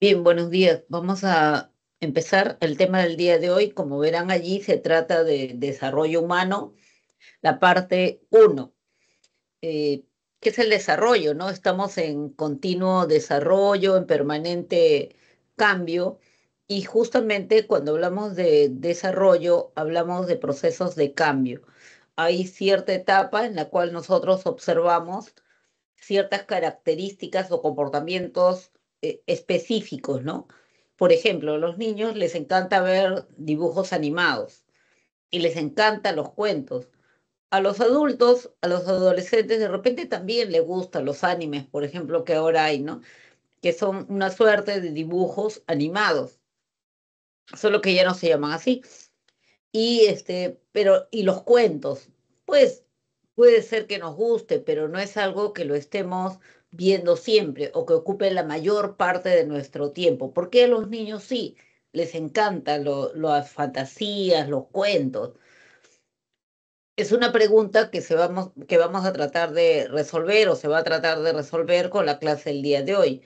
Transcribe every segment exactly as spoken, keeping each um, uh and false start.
Bien, buenos días. Vamos a empezar el tema del día de hoy. Como verán allí, se trata de desarrollo humano, la parte uno. Eh, ¿Qué es el desarrollo? ¿No? Estamos en continuo desarrollo, en permanente cambio, y justamente cuando hablamos de desarrollo, hablamos de procesos de cambio. Hay cierta etapa en la cual nosotros observamos ciertas características o comportamientos específicos, ¿no? Por ejemplo, a los niños les encanta ver dibujos animados y les encantan los cuentos. A los adultos, a los adolescentes, de repente también les gustan los animes, por ejemplo, que ahora hay, ¿no? Que son una suerte de dibujos animados, solo que ya no se llaman así. Y, este, pero, y los cuentos, pues puede ser que nos guste, pero no es algo que lo estemos viendo siempre o que ocupe la mayor parte de nuestro tiempo. Porque a los niños sí les encantan lo, las fantasías, los cuentos. Es una pregunta que, se vamos, que vamos a tratar de resolver o se va a tratar de resolver con la clase del día de hoy.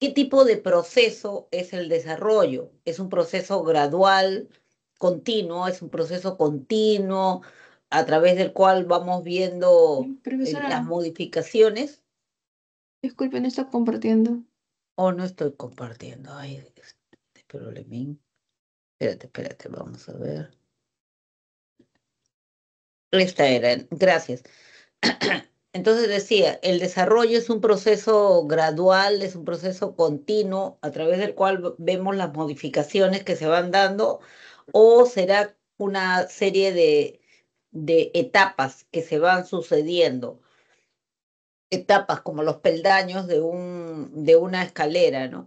¿Qué tipo de proceso es el desarrollo? ¿Es un proceso gradual, continuo? ¿Es un proceso continuo a través del cual vamos viendo Profesora. las modificaciones? Disculpe, no estoy compartiendo. Oh, no estoy compartiendo. Ay, este problemín. Espérate, espérate, vamos a ver. Esta era, gracias. Entonces decía, el desarrollo es un proceso gradual, es un proceso continuo, a través del cual vemos las modificaciones que se van dando, o será una serie de, de etapas que se van sucediendo. Etapas como los peldaños de, un, de una escalera, ¿no?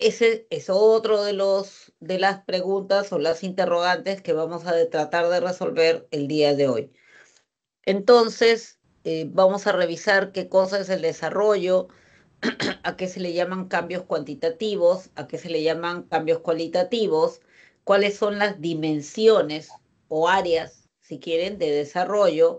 Ese es otro de, los, de las preguntas o las interrogantes que vamos a tratar de resolver el día de hoy. Entonces, eh, vamos a revisar qué cosa es el desarrollo, a qué se le llaman cambios cuantitativos, a qué se le llaman cambios cualitativos, cuáles son las dimensiones o áreas, si quieren, de desarrollo,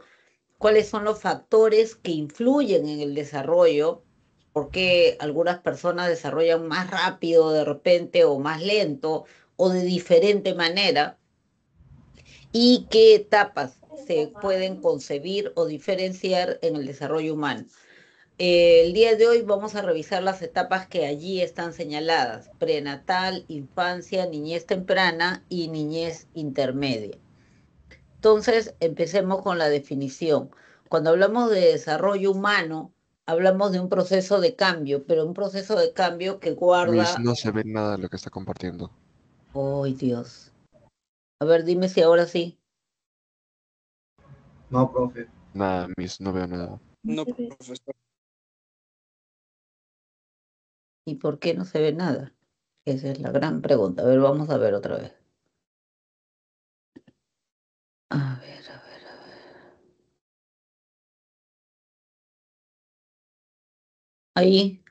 cuáles son los factores que influyen en el desarrollo, por qué algunas personas desarrollan más rápido de repente o más lento o de diferente manera, y qué etapas se pueden concebir o diferenciar en el desarrollo humano. Eh, el día de hoy vamos a revisar las etapas que allí están señaladas: prenatal, infancia, niñez temprana y niñez intermedia. Entonces, empecemos con la definición. Cuando hablamos de desarrollo humano, hablamos de un proceso de cambio, pero un proceso de cambio que guarda... Luis, no se ve nada de lo que está compartiendo. ¡Ay, oh, Dios! A ver, dime si ahora sí. No, profe. Nada, Miss, no veo nada. No, profesor. ¿Y por qué no se ve nada? Esa es la gran pregunta. A ver, vamos a ver otra vez. A ver, a ver, a ver. Ahí.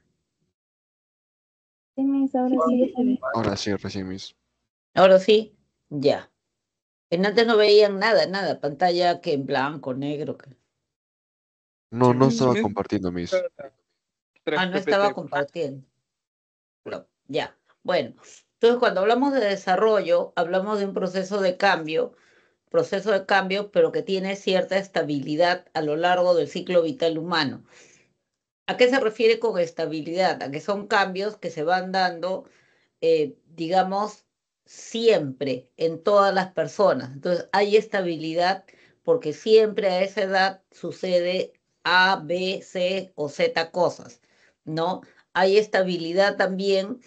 Sí, mis, ahora sí. Ahora sí, recién mis. Ahora sí, ya. En antes no veían nada, nada. Pantalla que en blanco, negro. Que... No, no estaba compartiendo, mis. Ah, no estaba compartiendo. No, ya, bueno. Entonces, cuando hablamos de desarrollo, hablamos de un proceso de cambio. proceso de cambio, pero que tiene cierta estabilidad a lo largo del ciclo vital humano. ¿A qué se refiere con estabilidad? A que son cambios que se van dando, eh, digamos, siempre en todas las personas. Entonces, hay estabilidad porque siempre a esa edad sucede A, B, C o Z cosas, ¿no? Hay estabilidad también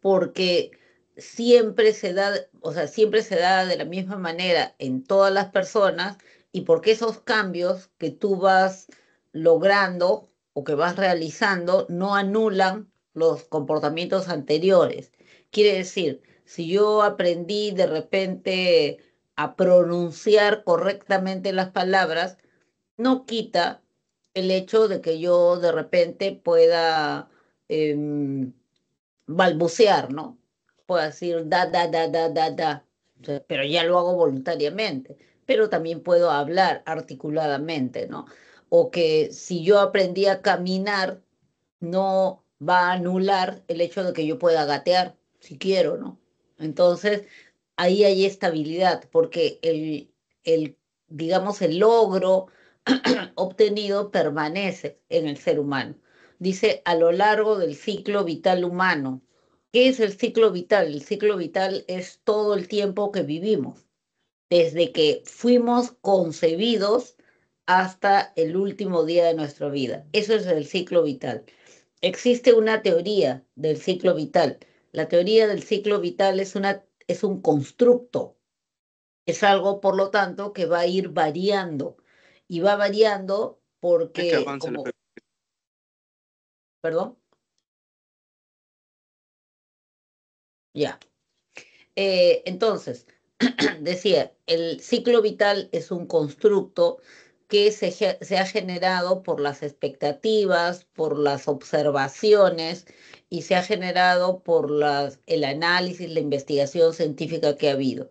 porque... siempre se da, o sea, siempre se da de la misma manera en todas las personas, y porque esos cambios que tú vas logrando o que vas realizando no anulan los comportamientos anteriores. Quiere decir, si yo aprendí de repente a pronunciar correctamente las palabras, no quita el hecho de que yo de repente pueda eh, balbucear, ¿no? Puedo decir da, da, da, da, da, da, pero ya lo hago voluntariamente. Pero también puedo hablar articuladamente, ¿no? O que si yo aprendí a caminar, no va a anular el hecho de que yo pueda gatear, si quiero, ¿no? Entonces, ahí hay estabilidad, porque el, el digamos, el logro obtenido permanece en el ser humano. Dice, a lo largo del ciclo vital humano. ¿Qué es el ciclo vital? El ciclo vital es todo el tiempo que vivimos, desde que fuimos concebidos hasta el último día de nuestra vida. Eso es el ciclo vital. Existe una teoría del ciclo vital. La teoría del ciclo vital es, una, es un constructo. Es algo, por lo tanto, que va a ir variando. Y va variando porque... Es que como... ¿Perdón? Ya. Eh, entonces, decía, el ciclo vital es un constructo que se, se ha generado por las expectativas, por las observaciones, y se ha generado por las, el análisis, la investigación científica que ha habido.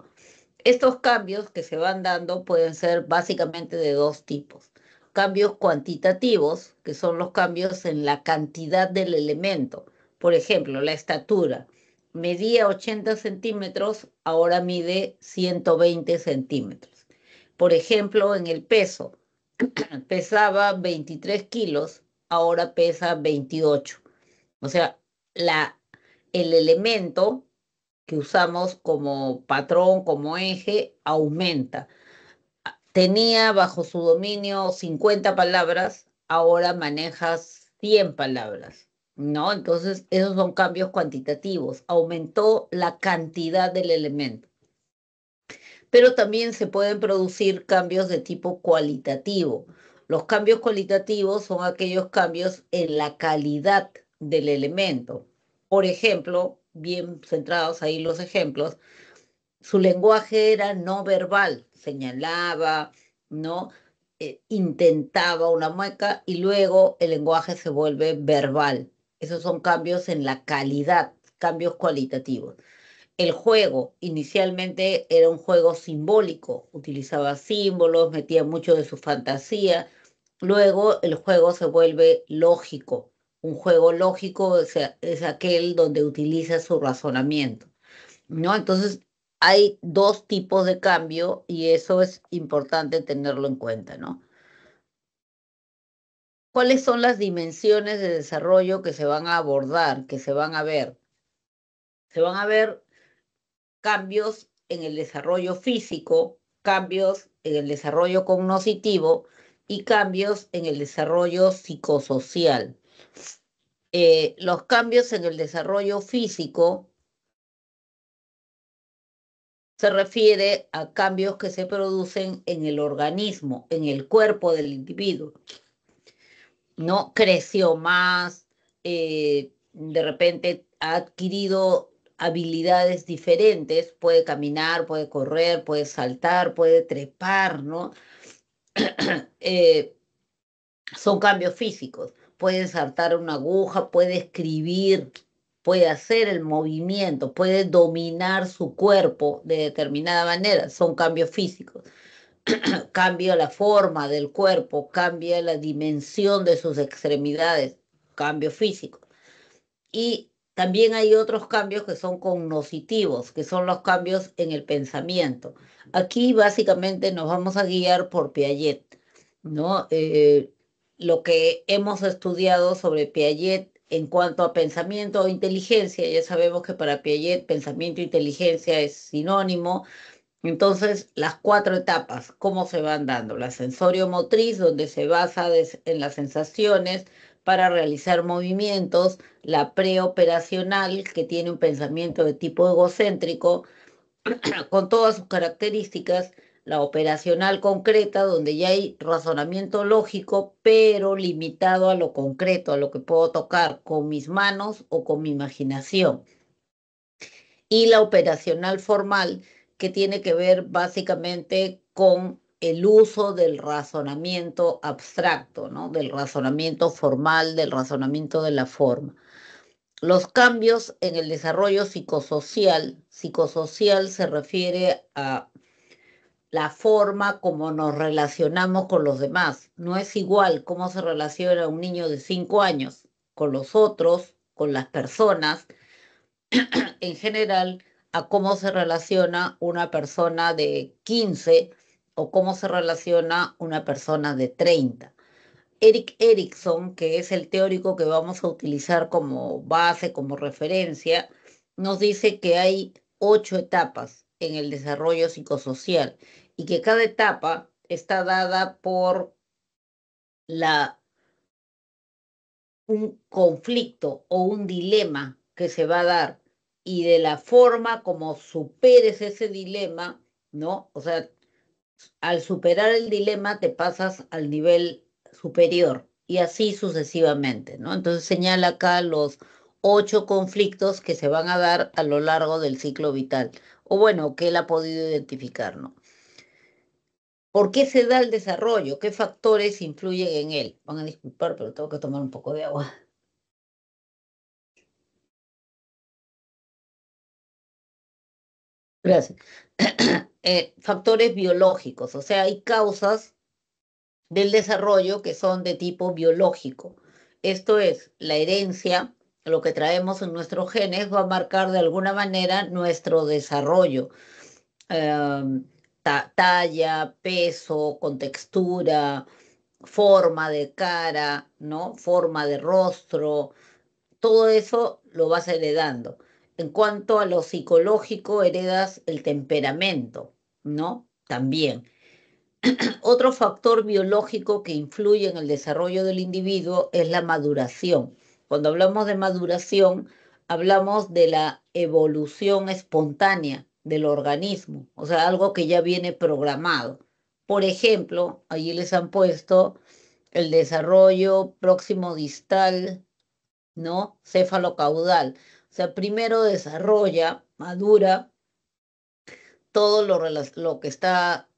Estos cambios que se van dando pueden ser básicamente de dos tipos. Cambios cuantitativos, que son los cambios en la cantidad del elemento. Por ejemplo, la estatura. Medía ochenta centímetros, ahora mide ciento veinte centímetros. Por ejemplo, en el peso. Pesaba veintitrés kilos, ahora pesa veintiocho. O sea, la, el elemento que usamos como patrón, como eje, aumenta. Tenía bajo su dominio cincuenta palabras, ahora manejas cien palabras, ¿no? Entonces, esos son cambios cuantitativos. Aumentó la cantidad del elemento. Pero también se pueden producir cambios de tipo cualitativo. Los cambios cualitativos son aquellos cambios en la calidad del elemento. Por ejemplo, bien centrados ahí los ejemplos, su lenguaje era no verbal, señalaba, ¿no? Eh, intentaba una mueca y luego el lenguaje se vuelve verbal. Esos son cambios en la calidad, cambios cualitativos. El juego, inicialmente era un juego simbólico, utilizaba símbolos, metía mucho de su fantasía, luego el juego se vuelve lógico. Un juego lógico es, es aquel donde utiliza su razonamiento, ¿no? Entonces, hay dos tipos de cambio y eso es importante tenerlo en cuenta, ¿no? ¿Cuáles son las dimensiones de desarrollo que se van a abordar, que se van a ver? Se van a ver cambios en el desarrollo físico, cambios en el desarrollo cognitivo y cambios en el desarrollo psicosocial. Eh, los cambios en el desarrollo físico se refiere a cambios que se producen en el organismo, en el cuerpo del individuo. ¿No? Creció más, eh, de repente ha adquirido habilidades diferentes, puede caminar, puede correr, puede saltar, puede trepar, ¿no? eh, son cambios físicos. Puede saltar una aguja, puede escribir, puede hacer el movimiento, puede dominar su cuerpo de determinada manera. Son cambios físicos. Cambia la forma del cuerpo, cambia la dimensión de sus extremidades, cambio físico. Y también hay otros cambios que son cognitivos, que son los cambios en el pensamiento. Aquí básicamente nos vamos a guiar por Piaget, ¿no? Eh, lo que hemos estudiado sobre Piaget en cuanto a pensamiento o inteligencia, ya sabemos que para Piaget pensamiento e inteligencia es sinónimo, entonces las cuatro etapas, ¿cómo se van dando? La sensorio-motriz, donde se basa en las sensaciones para realizar movimientos, la preoperacional, que tiene un pensamiento de tipo egocéntrico, con todas sus características, la operacional concreta, donde ya hay razonamiento lógico, pero limitado a lo concreto, a lo que puedo tocar con mis manos o con mi imaginación. Y la operacional formal, que tiene que ver básicamente con el uso del razonamiento abstracto, ¿no? Del razonamiento formal, del razonamiento de la forma. Los cambios en el desarrollo psicosocial. Psicosocial se refiere a la forma como nos relacionamos con los demás. No es igual cómo se relaciona un niño de cinco años con los otros, con las personas, en general, a cómo se relaciona una persona de quince o cómo se relaciona una persona de treinta. Erik Erikson, que es el teórico que vamos a utilizar como base, como referencia, nos dice que hay ocho etapas en el desarrollo psicosocial y que cada etapa está dada por la, un conflicto o un dilema que se va a dar, y de la forma como superes ese dilema, ¿no? O sea, al superar el dilema te pasas al nivel superior y así sucesivamente, ¿no? Entonces señala acá los ocho conflictos que se van a dar a lo largo del ciclo vital, o bueno, que él ha podido identificar, ¿no? ¿Por qué se da el desarrollo? ¿Qué factores influyen en él? Van a disculpar, pero tengo que tomar un poco de agua. Gracias. Eh, factores biológicos, o sea, hay causas del desarrollo que son de tipo biológico. Esto es, la herencia, lo que traemos en nuestros genes, va a marcar de alguna manera nuestro desarrollo. Eh, ta- talla, peso, contextura, forma de cara, ¿no? Forma de rostro, todo eso lo vas heredando. En cuanto a lo psicológico, heredas el temperamento, ¿no? También. Otro factor biológico que influye en el desarrollo del individuo es la maduración. Cuando hablamos de maduración, hablamos de la evolución espontánea del organismo, o sea, algo que ya viene programado. Por ejemplo, allí les han puesto el desarrollo próximo distal, ¿no? Céfalo-caudal. O sea, primero desarrolla, madura, todo lo, lo que está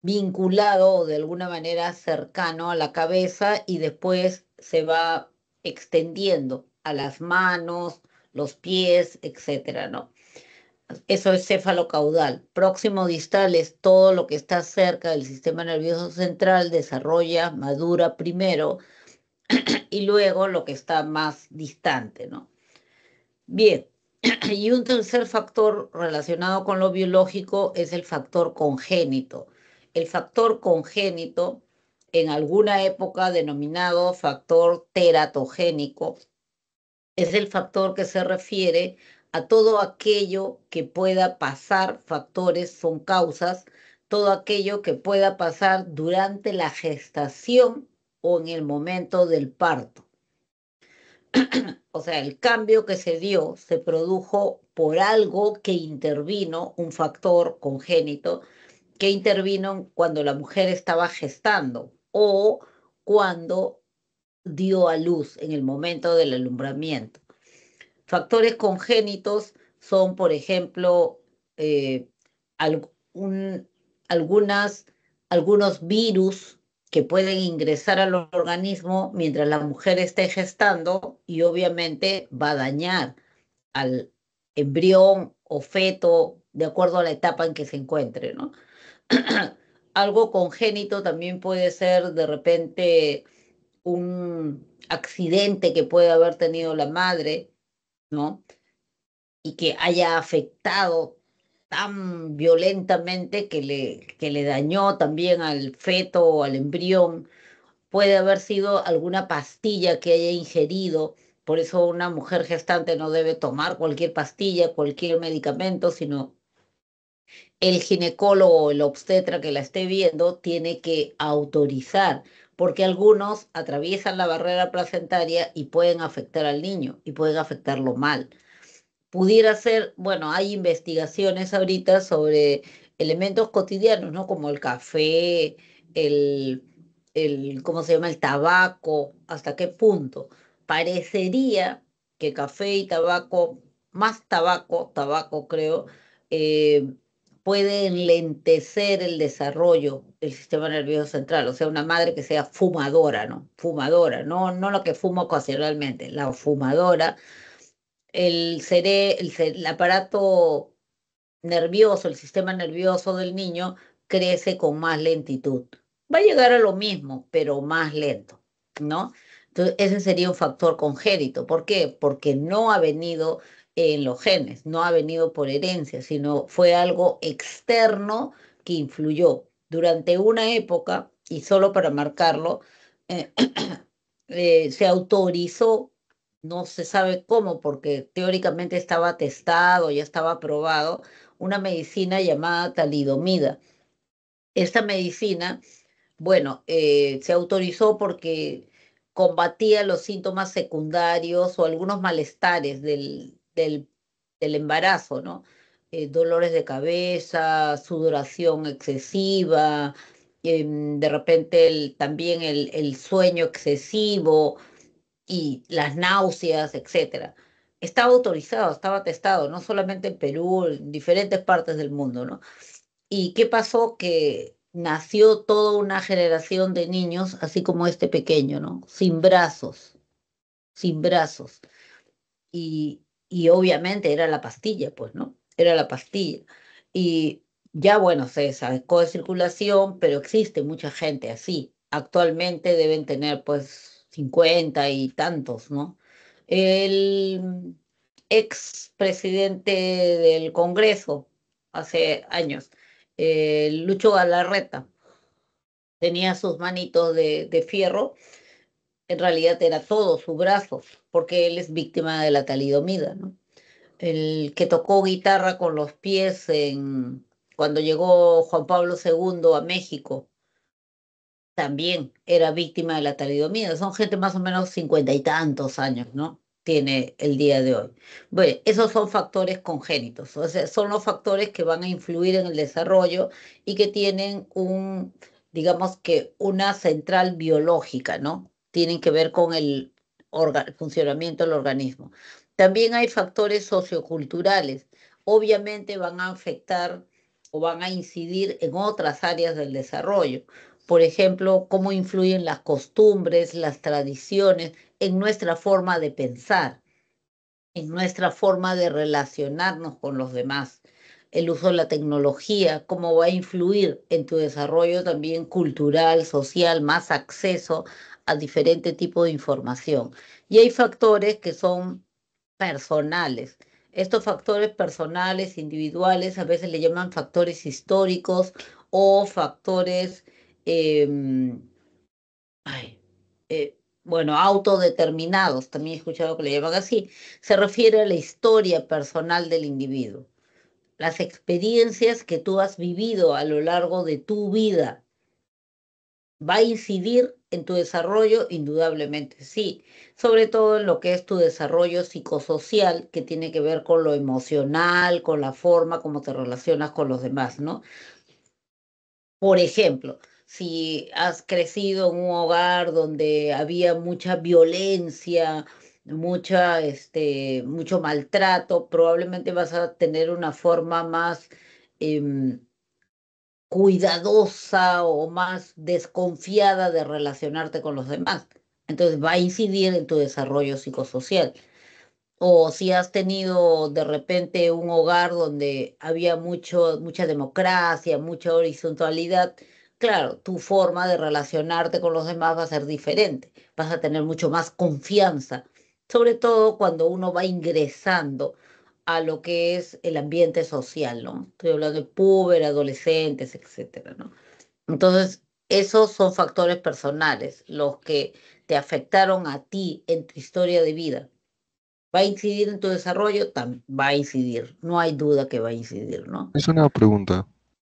vinculado o de alguna manera cercano a la cabeza, y después se va extendiendo a las manos, los pies, etcétera, ¿no? Eso es céfalo-caudal. Próximo distal es todo lo que está cerca del sistema nervioso central, desarrolla, madura primero, y luego lo que está más distante, ¿no? Bien, y un tercer factor relacionado con lo biológico es el factor congénito. El factor congénito, en alguna época denominado factor teratogénico, es el factor que se refiere a todo aquello que pueda pasar, factores son causas, todo aquello que pueda pasar durante la gestación o en el momento del parto. O sea, el cambio que se dio se produjo por algo que intervino, un factor congénito, que intervino cuando la mujer estaba gestando o cuando dio a luz en el momento del alumbramiento. Factores congénitos son, por ejemplo, eh, algún, algunas, algunos virus que pueden ingresar al organismo mientras la mujer esté gestando y obviamente va a dañar al embrión o feto de acuerdo a la etapa en que se encuentre, ¿no? Algo congénito también puede ser de repente un accidente que puede haber tenido la madre, ¿no? Y que haya afectado tan violentamente que le, que le dañó también al feto o al embrión. Puede haber sido alguna pastilla que haya ingerido. Por eso una mujer gestante no debe tomar cualquier pastilla, cualquier medicamento, sino el ginecólogo o el obstetra que la esté viendo tiene que autorizar, porque algunos atraviesan la barrera placentaria y pueden afectar al niño y pueden afectarlo mal. Pudiera ser, bueno, hay investigaciones ahorita sobre elementos cotidianos, ¿no? Como el café, el, el ¿cómo se llama? El tabaco, ¿hasta qué punto? Parecería que café y tabaco, más tabaco, tabaco creo, eh, puede enlentecer el desarrollo del sistema nervioso central. O sea, una madre que sea fumadora, ¿no? Fumadora, no, no la que fuma ocasionalmente, la fumadora. El, cere el, el aparato nervioso, el sistema nervioso del niño, crece con más lentitud. Va a llegar a lo mismo, pero más lento, ¿no? Entonces, ese sería un factor congénito. ¿Por qué? Porque no ha venido en los genes, no ha venido por herencia, sino fue algo externo que influyó durante una época, y solo para marcarlo, eh, eh, se autorizó, no se sabe cómo, porque teóricamente estaba testado, ya estaba aprobado, una medicina llamada talidomida. Esta medicina, bueno, eh, se autorizó porque combatía los síntomas secundarios o algunos malestares del, del, del embarazo, ¿no? Eh, dolores de cabeza, sudoración excesiva, eh, de repente el, también el, el sueño excesivo y las náuseas, etcétera. Estaba autorizado, estaba testado, no solamente en Perú, en diferentes partes del mundo, ¿no? ¿Y qué pasó? Que nació toda una generación de niños, así como este pequeño, ¿no? Sin brazos, sin brazos. Y, y obviamente era la pastilla, pues, ¿no? Era la pastilla. Y ya, bueno, se sacó de circulación, pero existe mucha gente así. Actualmente deben tener, pues, cincuenta y tantos, ¿no? El ex presidente del Congreso, hace años, eh, Lucho Galarreta, tenía sus manitos de, de fierro. En realidad era todo su brazo, porque él es víctima de la talidomida, ¿no? El que tocó guitarra con los pies en, cuando llegó Juan Pablo segundo a México, también era víctima de la talidomida. Son gente más o menos cincuenta y tantos años, ¿no? Tiene el día de hoy. Bueno, esos son factores congénitos, o sea, son los factores que van a influir en el desarrollo y que tienen un, digamos que una central biológica, ¿no? Tienen que ver con el funcionamiento del organismo. También hay factores socioculturales. Obviamente van a afectar o van a incidir en otras áreas del desarrollo. Por ejemplo, cómo influyen las costumbres, las tradiciones en nuestra forma de pensar, en nuestra forma de relacionarnos con los demás. El uso de la tecnología, cómo va a influir en tu desarrollo también cultural, social, más acceso a diferente tipo de información. Y hay factores que son personales. Estos factores personales, individuales, a veces le llaman factores históricos o factores... Eh, ay, eh, bueno, autodeterminados, también he escuchado que le llaman así, se refiere a la historia personal del individuo, las experiencias que tú has vivido a lo largo de tu vida. ¿Va a incidir en tu desarrollo? Indudablemente sí, sobre todo en lo que es tu desarrollo psicosocial, que tiene que ver con lo emocional, con la forma como te relacionas con los demás, ¿no? Por ejemplo, si has crecido en un hogar donde había mucha violencia, mucha, este, mucho maltrato, probablemente vas a tener una forma más eh, cuidadosa o más desconfiada de relacionarte con los demás. Entonces va a incidir en tu desarrollo psicosocial. O si has tenido de repente un hogar donde había mucho, mucha democracia, mucha horizontalidad, claro, tu forma de relacionarte con los demás va a ser diferente. Vas a tener mucho más confianza, sobre todo cuando uno va ingresando a lo que es el ambiente social, ¿no? Estoy hablando de puber, adolescentes, etcétera, ¿no? Entonces, esos son factores personales, los que te afectaron a ti en tu historia de vida. ¿Va a incidir en tu desarrollo? También va a incidir, no hay duda que va a incidir, ¿no? Es una pregunta.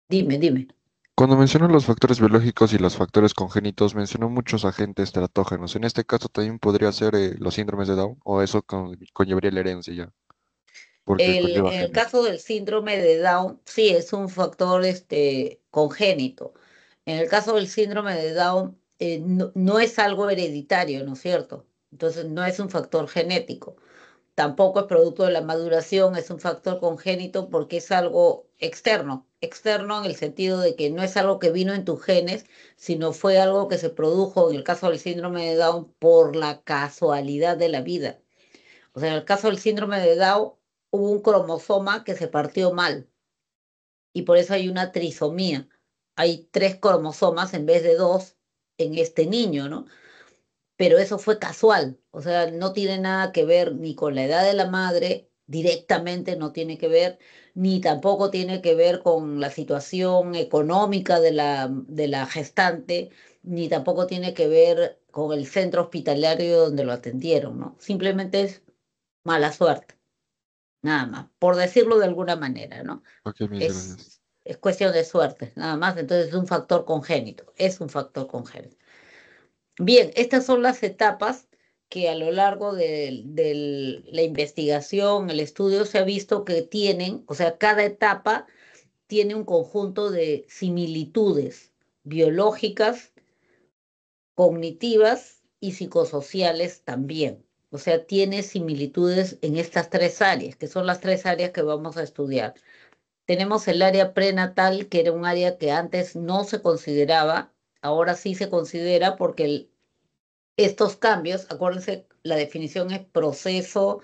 Dime, dime. Cuando mencionó los factores biológicos y los factores congénitos, mencionó muchos agentes teratógenos. En este caso también podría ser eh, los síndromes de Down, o eso con, conllevaría la herencia ya. El, en el caso del síndrome de Down, sí, es un factor este, congénito. En el caso del síndrome de Down, eh, no, no es algo hereditario, ¿no es cierto? Entonces no es un factor genético. Tampoco es producto de la maduración, es un factor congénito porque es algo externo. Externo en el sentido de que no es algo que vino en tus genes, sino fue algo que se produjo en el caso del síndrome de Down por la casualidad de la vida. O sea, en el caso del síndrome de Down hubo un cromosoma que se partió mal y por eso hay una trisomía. Hay tres cromosomas en vez de dos en este niño, ¿no? pero eso fue casual, o sea, no tiene nada que ver ni con la edad de la madre, directamente no tiene que ver, ni tampoco tiene que ver con la situación económica de la, de la gestante, ni tampoco tiene que ver con el centro hospitalario donde lo atendieron, ¿no? Simplemente es mala suerte, nada más, por decirlo de alguna manera, ¿no? Okay, mil gracias. Es cuestión de suerte, nada más. Entonces es un factor congénito, es un factor congénito. Bien, estas son las etapas que a lo largo de, de la investigación, el estudio, se ha visto que tienen, o sea, cada etapa tiene un conjunto de similitudes biológicas, cognitivas y psicosociales también. O sea, tiene similitudes en estas tres áreas, que son las tres áreas que vamos a estudiar. Tenemos el área prenatal, que era un área que antes no se consideraba, ahora sí se considera porque el, estos cambios, acuérdense, la definición es proceso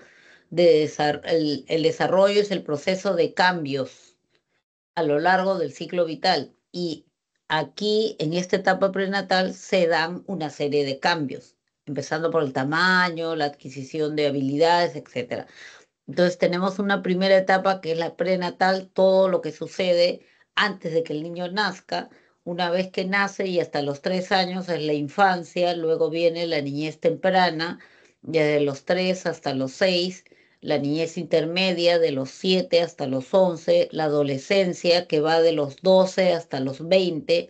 de el, el desarrollo es el proceso de cambios a lo largo del ciclo vital. Y aquí, en esta etapa prenatal, se dan una serie de cambios, empezando por el tamaño, la adquisición de habilidades, etcétera. Entonces tenemos una primera etapa que es la prenatal, todo lo que sucede antes de que el niño nazca, una vez que nace y hasta los tres años es la infancia, luego viene la niñez temprana, desde los tres hasta los seis, la niñez intermedia de los siete hasta los once, la adolescencia que va de los doce hasta los veinte,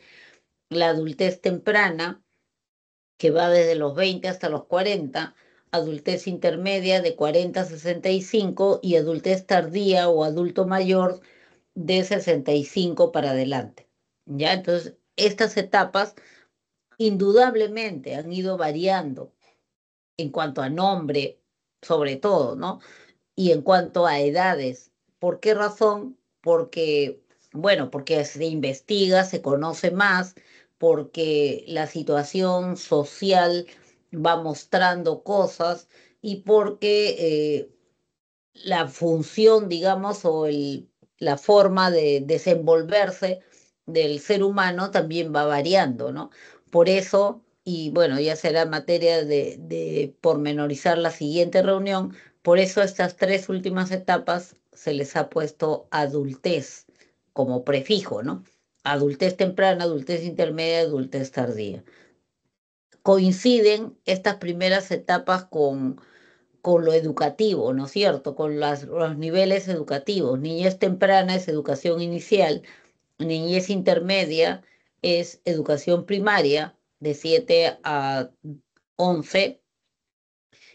la adultez temprana que va desde los veinte hasta los cuarenta, adultez intermedia de cuarenta a sesenta y cinco y adultez tardía o adulto mayor de sesenta y cinco para adelante. ¿Ya? Entonces, estas etapas indudablemente han ido variando en cuanto a nombre, sobre todo, ¿no? Y en cuanto a edades. ¿Por qué razón? Porque, bueno, porque se investiga, se conoce más, porque la situación social va mostrando cosas y porque eh, la función, digamos, o el, la forma de desenvolverse del ser humano también va variando, ¿no? Por eso, y bueno, ya será materia de, de pormenorizar la siguiente reunión, por eso estas tres últimas etapas se les ha puesto adultez como prefijo, ¿no? Adultez temprana, adultez intermedia, adultez tardía. Coinciden estas primeras etapas con, con lo educativo, ¿no es cierto? Con las, los niveles educativos. Niñez temprana es educación inicial, niñez intermedia es educación primaria de siete a once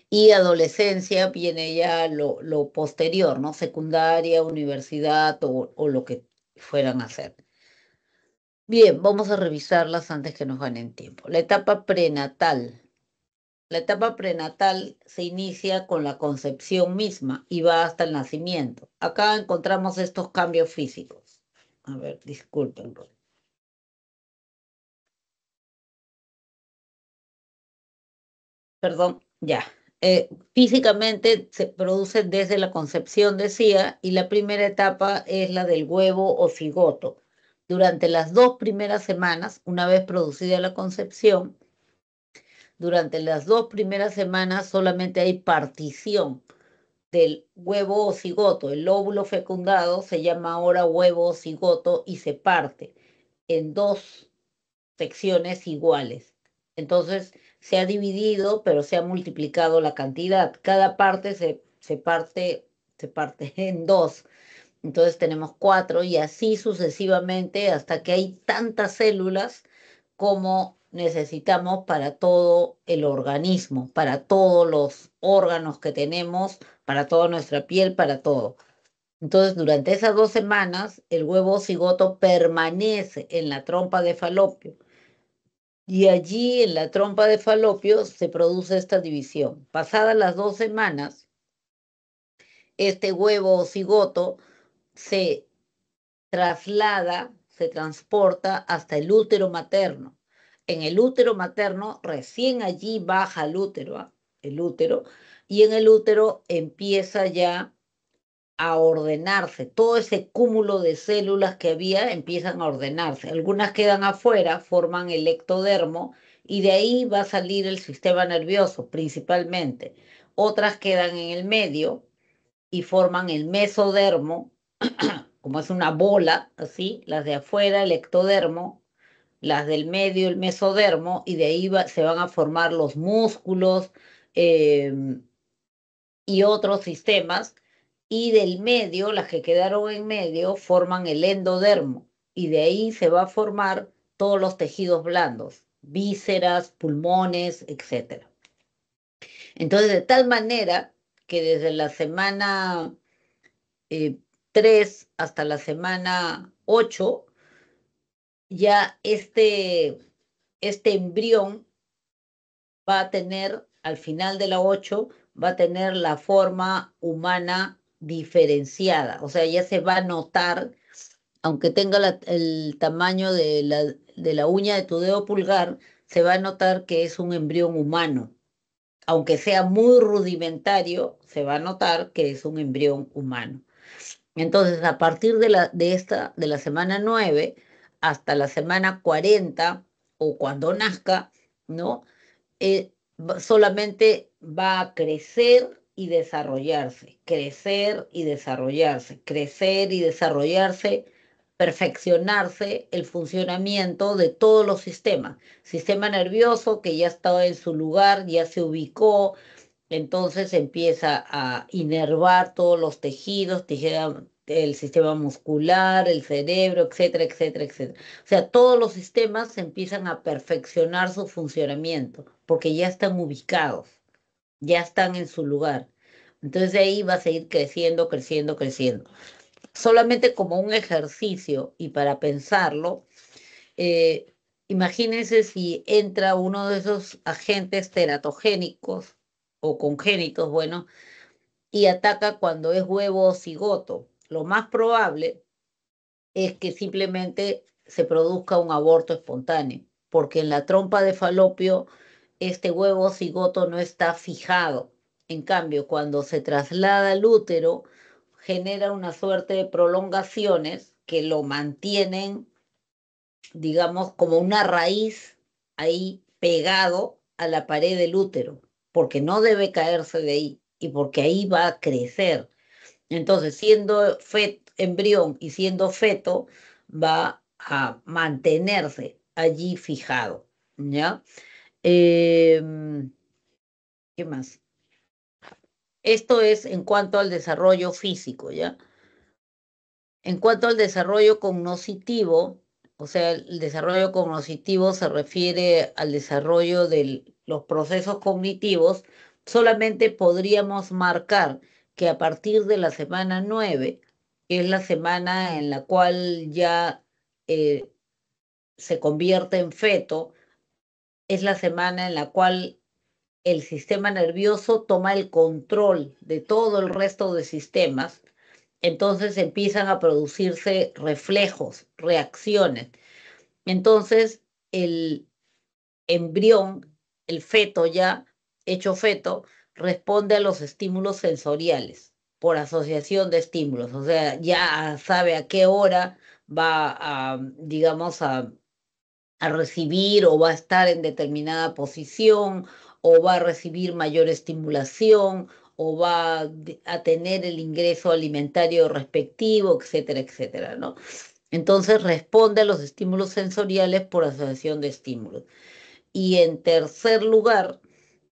y adolescencia viene ya lo, lo posterior, ¿no? Secundaria, universidad o, o lo que fueran a hacer. Bien, vamos a revisarlas antes que nos ganen tiempo. La etapa prenatal. La etapa prenatal se inicia con la concepción misma y va hasta el nacimiento. Acá encontramos estos cambios físicos. A ver, disculpen. Perdón, ya. Eh, físicamente se produce desde la concepción, decía, y la primera etapa es la del huevo o cigoto. Durante las dos primeras semanas, una vez producida la concepción, durante las dos primeras semanas solamente hay partición del huevo o cigoto. El óvulo fecundado se llama ahora huevo o cigoto y se parte en dos secciones iguales. Entonces se ha dividido, pero se ha multiplicado la cantidad. Cada parte se, se, parte, se parte en dos. Entonces tenemos cuatro y así sucesivamente hasta que hay tantas células como necesitamos para todo el organismo, para todos los órganos que tenemos, para toda nuestra piel, para todo. Entonces durante esas dos semanas el huevo cigoto permanece en la trompa de Falopio y allí en la trompa de Falopio se produce esta división. Pasadas las dos semanas, este huevo cigoto se traslada, se transporta hasta el útero materno. En el útero materno, recién allí baja el útero, el útero, y en el útero empieza ya a ordenarse. Todo ese cúmulo de células que había empiezan a ordenarse. Algunas quedan afuera, forman el ectodermo, y de ahí va a salir el sistema nervioso principalmente. Otras quedan en el medio y forman el mesodermo, como es una bola, así, las de afuera, el ectodermo, las del medio, el mesodermo, y de ahí va, se van a formar los músculos eh, y otros sistemas, y del medio, las que quedaron en medio, forman el endodermo, y de ahí se va a formar todos los tejidos blandos, vísceras, pulmones, etcétera. Entonces, de tal manera que desde la semana eh, tres hasta la semana ocho, ya este, este embrión va a tener, al final de la ocho, va a tener la forma humana diferenciada. O sea, ya se va a notar, aunque tenga la, el tamaño de la, de la uña de tu dedo pulgar, se va a notar que es un embrión humano. Aunque sea muy rudimentario, se va a notar que es un embrión humano. Entonces, a partir de la, de esta, de la semana nueve hasta la semana cuarenta, o cuando nazca, ¿no? Eh, solamente va a crecer y desarrollarse, crecer y desarrollarse, crecer y desarrollarse, perfeccionarse el funcionamiento de todos los sistemas. Sistema nervioso que ya está en su lugar, ya se ubicó, entonces empieza a inervar todos los tejidos, tijera, el sistema muscular, el cerebro, etcétera, etcétera, etcétera. O sea, todos los sistemas empiezan a perfeccionar su funcionamiento porque ya están ubicados, ya están en su lugar. Entonces de ahí va a seguir creciendo, creciendo, creciendo. Solamente como un ejercicio y para pensarlo, eh, imagínense si entra uno de esos agentes teratogénicos o congénitos, bueno, y ataca cuando es huevo o cigoto. Lo más probable es que simplemente se produzca un aborto espontáneo, porque en la trompa de Falopio este huevo o cigoto no está fijado. En cambio, cuando se traslada al útero, genera una suerte de prolongaciones que lo mantienen, digamos, como una raíz ahí pegado a la pared del útero, porque no debe caerse de ahí y porque ahí va a crecer. Entonces, siendo feto, embrión y siendo feto, va a mantenerse allí fijado, ¿ya? Eh, ¿qué más? Esto es en cuanto al desarrollo físico, ¿ya? En cuanto al desarrollo cognoscitivo, o sea, el desarrollo cognoscitivo se refiere al desarrollo de los procesos cognitivos, solamente podríamos marcar que a partir de la semana nueve, que es la semana en la cual ya eh, se convierte en feto, es la semana en la cual el sistema nervioso toma el control de todo el resto de sistemas, entonces empiezan a producirse reflejos, reacciones. Entonces el embrión, el feto ya hecho feto, responde a los estímulos sensoriales por asociación de estímulos. O sea, ya sabe a qué hora va a, digamos, a, a recibir o va a estar en determinada posición, o va a recibir mayor estimulación, o va a tener el ingreso alimentario respectivo, etcétera, etcétera, ¿no? Entonces responde a los estímulos sensoriales por asociación de estímulos. Y en tercer lugar,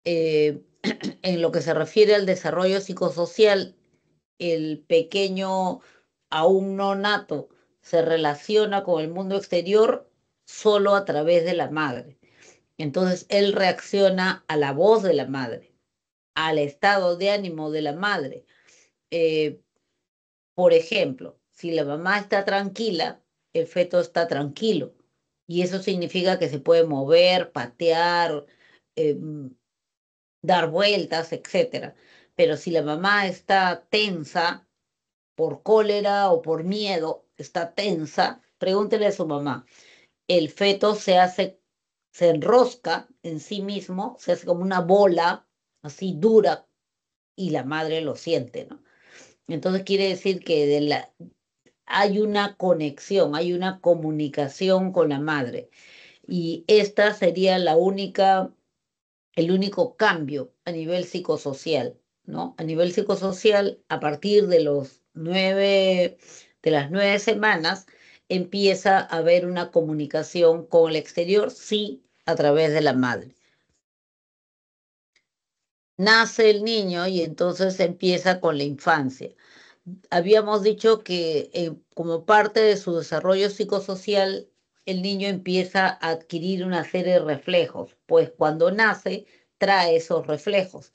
eh, en lo que se refiere al desarrollo psicosocial, el pequeño aún no nato se relaciona con el mundo exterior solo a través de la madre. Entonces, él reacciona a la voz de la madre, al estado de ánimo de la madre. Eh, por ejemplo, si la mamá está tranquila, el feto está tranquilo. Y eso significa que se puede mover, patear, eh, dar vueltas, etcétera. Pero si la mamá está tensa por cólera o por miedo, está tensa, pregúntele a su mamá. El feto se hace se enrosca en sí mismo, se hace como una bola así dura y la madre lo siente, ¿no? Entonces quiere decir que de la, hay una conexión, hay una comunicación con la madre. y esta sería la única, el único cambio a nivel psicosocial, ¿no? A nivel psicosocial, a partir de los nueve, de las nueve semanas, empieza a haber una comunicación con el exterior, sí, a través de la madre. Nace el niño y entonces empieza con la infancia. Habíamos dicho que eh, como parte de su desarrollo psicosocial, el niño empieza a adquirir una serie de reflejos, pues cuando nace trae esos reflejos.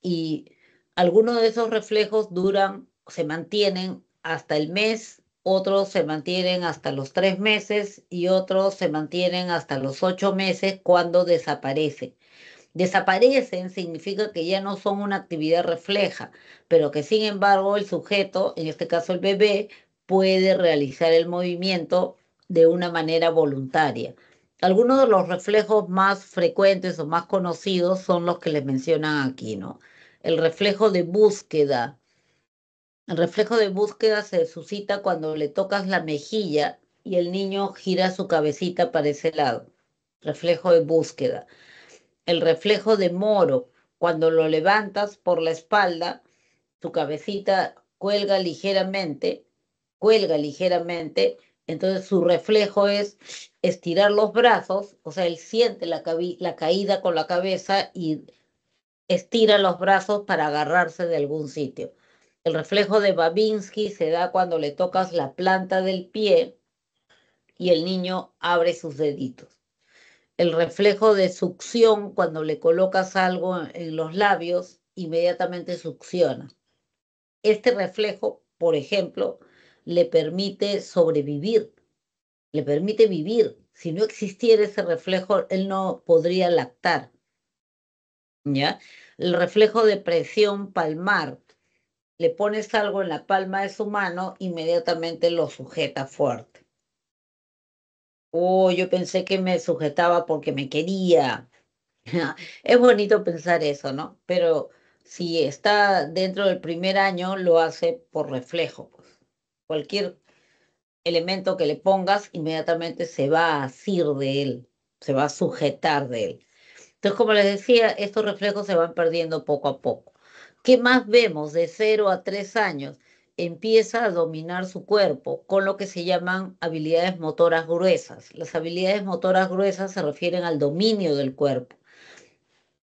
Y algunos de esos reflejos duran, se mantienen hasta el mes, otros se mantienen hasta los tres meses y otros se mantienen hasta los ocho meses cuando desaparecen. Desaparecen significa que ya no son una actividad refleja, pero que sin embargo el sujeto, en este caso el bebé, puede realizar el movimiento de una manera voluntaria. Algunos de los reflejos más frecuentes o más conocidos son los que les mencionan aquí, ¿no? El reflejo de búsqueda. El reflejo de búsqueda se suscita cuando le tocas la mejilla y el niño gira su cabecita para ese lado. Reflejo de búsqueda. El reflejo de moro, cuando lo levantas por la espalda, tu cabecita cuelga ligeramente, cuelga ligeramente, entonces su reflejo es estirar los brazos, o sea, él siente la, la caída con la cabeza y estira los brazos para agarrarse de algún sitio. El reflejo de Babinski se da cuando le tocas la planta del pie y el niño abre sus deditos. El reflejo de succión, cuando le colocas algo en los labios, inmediatamente succiona. Este reflejo, por ejemplo, le permite sobrevivir, le permite vivir. Si no existiera ese reflejo, él no podría lactar. ¿Ya? El reflejo de presión palmar, le pones algo en la palma de su mano, inmediatamente lo sujeta fuerte. Oh, yo pensé que me sujetaba porque me quería. Es bonito pensar eso, ¿no? Pero si está dentro del primer año, lo hace por reflejo, pues. Cualquier elemento que le pongas, inmediatamente se va a asir de él, se va a sujetar de él. Entonces, como les decía, estos reflejos se van perdiendo poco a poco. ¿Qué más vemos de cero a tres años? Empieza a dominar su cuerpo con lo que se llaman habilidades motoras gruesas. Las habilidades motoras gruesas se refieren al dominio del cuerpo.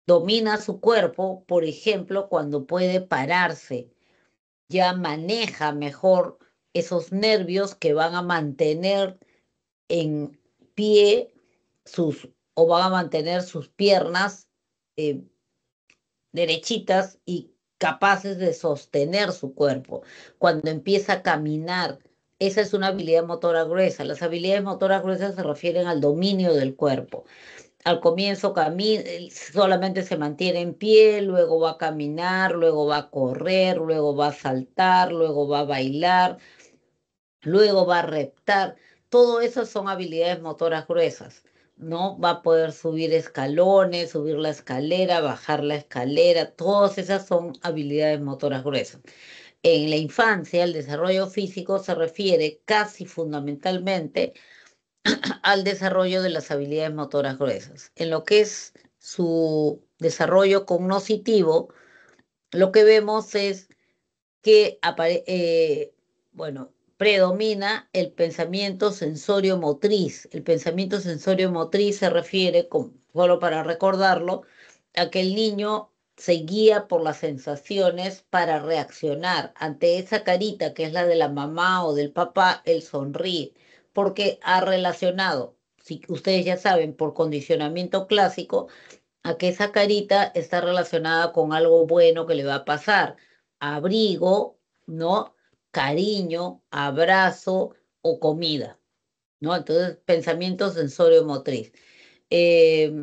Domina su cuerpo, por ejemplo, cuando puede pararse. Ya maneja mejor esos nervios que van a mantener en pie sus, o van a mantener sus piernas eh, derechitas y capaces de sostener su cuerpo. Cuando empieza a caminar, esa es una habilidad motora gruesa. Las habilidades motoras gruesas se refieren al dominio del cuerpo. Al comienzo camina, solamente se mantiene en pie, luego va a caminar, luego va a correr, luego va a saltar, luego va a bailar, luego va a reptar. Todo eso son habilidades motoras gruesas, ¿no? Va a poder subir escalones, subir la escalera, bajar la escalera, todas esas son habilidades motoras gruesas. En la infancia, el desarrollo físico se refiere casi fundamentalmente al desarrollo de las habilidades motoras gruesas. En lo que es su desarrollo cognoscitivo, lo que vemos es que apare eh, bueno, predomina el pensamiento sensorio-motriz. El pensamiento sensorio-motriz se refiere, con, solo para recordarlo, a que el niño se guía por las sensaciones para reaccionar. Ante esa carita que es la de la mamá o del papá, él sonríe, porque ha relacionado, si ustedes ya saben, por condicionamiento clásico, a que esa carita está relacionada con algo bueno que le va a pasar. Abrigo, ¿no? Cariño, abrazo o comida, ¿no? Entonces, pensamiento sensorio-motriz. Eh,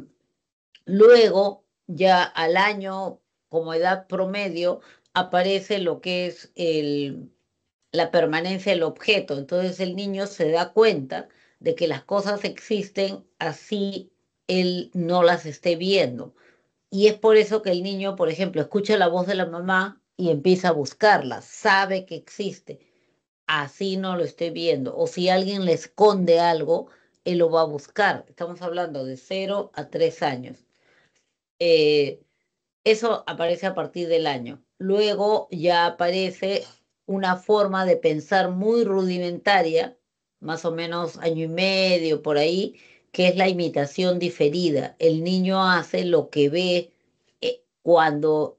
luego, ya al año, como edad promedio, aparece lo que es el... la permanencia del objeto. Entonces el niño se da cuenta de que las cosas existen así él no las esté viendo. Y es por eso que el niño, por ejemplo, escucha la voz de la mamá y empieza a buscarla, sabe que existe, así no lo esté viendo. O si alguien le esconde algo, él lo va a buscar. Estamos hablando de cero a tres años. Eh, eso aparece a partir del año. Luego ya aparece una forma de pensar muy rudimentaria, más o menos año y medio, por ahí, que es la imitación diferida. El niño hace lo que ve eh, cuando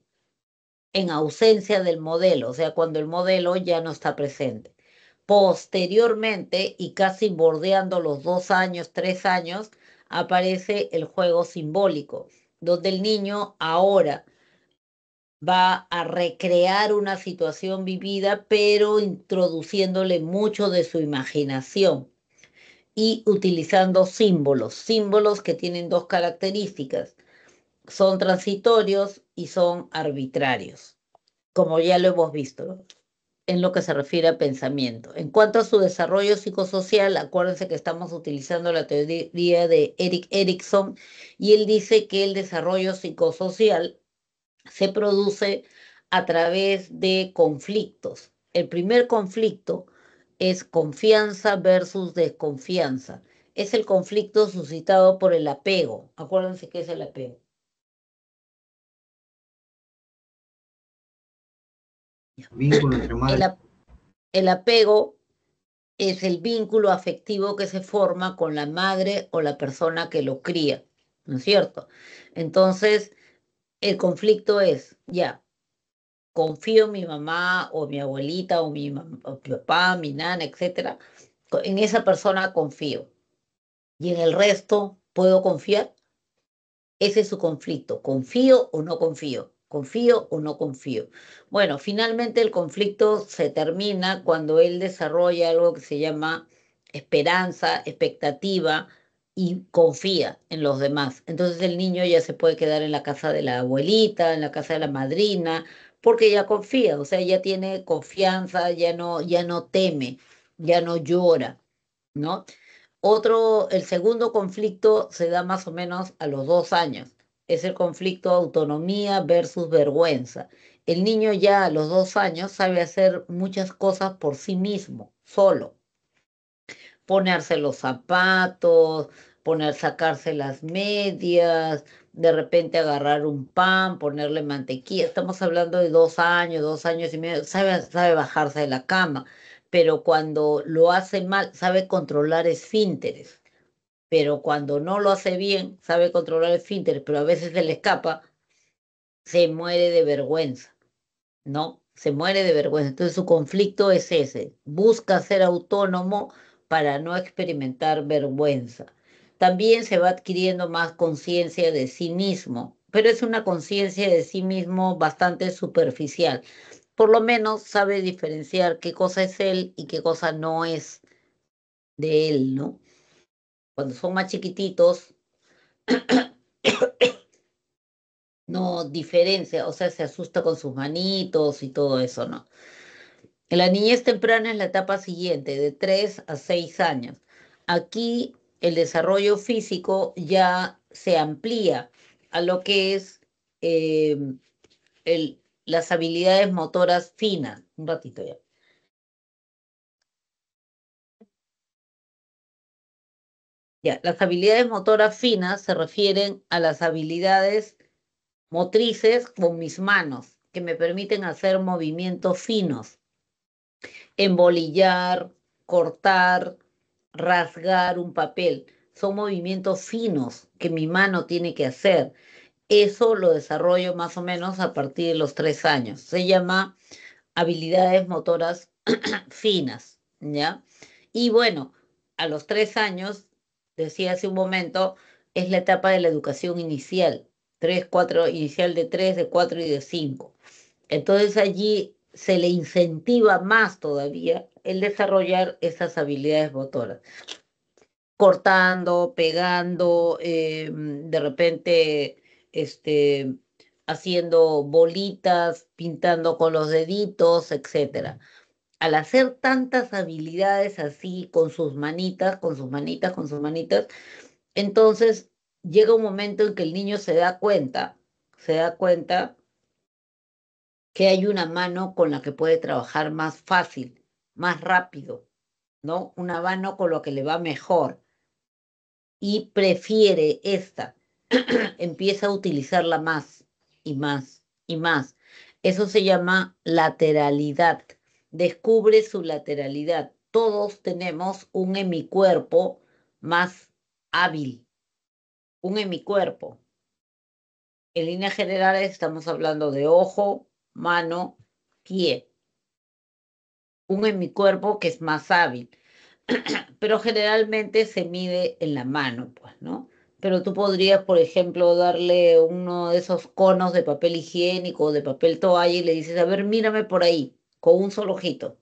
en ausencia del modelo, o sea, cuando el modelo ya no está presente. Posteriormente, y casi bordeando los dos años, tres años, aparece el juego simbólico, donde el niño ahora va a recrear una situación vivida, pero introduciéndole mucho de su imaginación y utilizando símbolos, símbolos que tienen dos características, son transitorios y son arbitrarios, como ya lo hemos visto, ¿no?, en lo que se refiere a pensamiento. En cuanto a su desarrollo psicosocial, acuérdense que estamos utilizando la teoría de Erik Erikson, y él dice que el desarrollo psicosocial se produce a través de conflictos. El primer conflicto es confianza versus desconfianza. Es el conflicto suscitado por el apego. Acuérdense que es el apego. Vínculo entre madre. El, ap el apego es el vínculo afectivo que se forma con la madre o la persona que lo cría, ¿no es cierto? Entonces, el conflicto es, ya, confío en mi mamá o mi abuelita o mi, o mi papá, mi nana, etcétera. En esa persona confío. Y en el resto, ¿puedo confiar? Ese es su conflicto. ¿Confío o no confío? ¿Confío o no confío? Bueno, finalmente el conflicto se termina cuando él desarrolla algo que se llama esperanza, expectativa, y confía en los demás. Entonces el niño ya se puede quedar en la casa de la abuelita, en la casa de la madrina, porque ya confía, o sea, ya tiene confianza, ya no, ya no teme, ya no llora, ¿no? Otro, el segundo conflicto se da más o menos a los dos años. Es el conflicto autonomía versus vergüenza. El niño ya a los dos años sabe hacer muchas cosas por sí mismo, solo. Ponerse los zapatos, poner, sacarse las medias, de repente agarrar un pan, ponerle mantequilla. Estamos hablando de dos años, dos años y medio. Sabe, sabe bajarse de la cama, pero cuando lo hace mal, sabe controlar esfínteres. Pero cuando no lo hace bien, sabe controlar el esfínter, pero a veces se le escapa, se muere de vergüenza, ¿no? Se muere de vergüenza. Entonces su conflicto es ese. Busca ser autónomo para no experimentar vergüenza. También se va adquiriendo más conciencia de sí mismo, pero es una conciencia de sí mismo bastante superficial. Por lo menos sabe diferenciar qué cosa es él y qué cosa no es de él, ¿no? Cuando son más chiquititos, no diferencia, o sea, se asusta con sus manitos y todo eso, ¿no? En la niñez temprana es la etapa siguiente, de tres a seis años. Aquí el desarrollo físico ya se amplía a lo que es eh, el, las habilidades motoras finas. Un ratito ya. Ya, las habilidades motoras finas se refieren a las habilidades motrices con mis manos, que me permiten hacer movimientos finos. Embolillar, cortar, rasgar un papel. Son movimientos finos que mi mano tiene que hacer. Eso lo desarrollo más o menos a partir de los tres años. Se llama habilidades motoras finas, ¿ya? Y bueno, a los tres años... decía hace un momento, es la etapa de la educación inicial, tres, cuatro, inicial de tres, de cuatro y de cinco. Entonces allí se le incentiva más todavía el desarrollar esas habilidades motoras. Cortando, pegando, eh, de repente este, haciendo bolitas, pintando con los deditos, etcétera. Al hacer tantas habilidades así, con sus manitas, con sus manitas, con sus manitas, entonces llega un momento en que el niño se da cuenta, se da cuenta que hay una mano con la que puede trabajar más fácil, más rápido, ¿no? Una mano con la que le va mejor. y prefiere esta, empieza a utilizarla más y más y más. Eso se llama lateralidad. Descubre su lateralidad. Todos tenemos un hemicuerpo más hábil. Un hemicuerpo. En líneas generales estamos hablando de ojo, mano, pie. Un hemicuerpo que es más hábil. Pero generalmente se mide en la mano, pues, ¿no? Pero tú podrías, por ejemplo, darle uno de esos conos de papel higiénico o de papel toalla y le dices, a ver, mírame por ahí, con un solo ojito.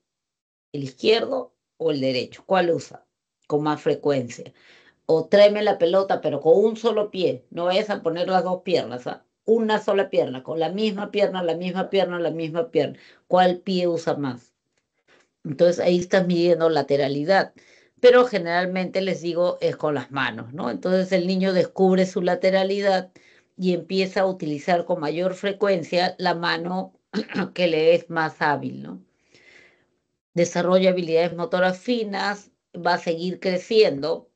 ¿El izquierdo o el derecho? ¿Cuál usa? Con más frecuencia. O tráeme la pelota, pero con un solo pie. No vayas a poner las dos piernas, ¿ah? Una sola pierna, con la misma pierna, la misma pierna, la misma pierna. ¿Cuál pie usa más? Entonces, ahí estás midiendo lateralidad. Pero generalmente, les digo, es con las manos, ¿no? Entonces, el niño descubre su lateralidad y empieza a utilizar con mayor frecuencia la mano que le es más hábil, ¿no? Desarrolla habilidades motoras finas, va a seguir creciendo.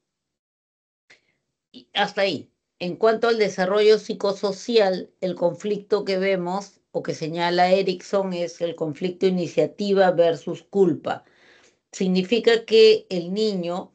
Hasta ahí. En cuanto al desarrollo psicosocial, el conflicto que vemos o que señala Erikson es el conflicto iniciativa versus culpa. Significa que el niño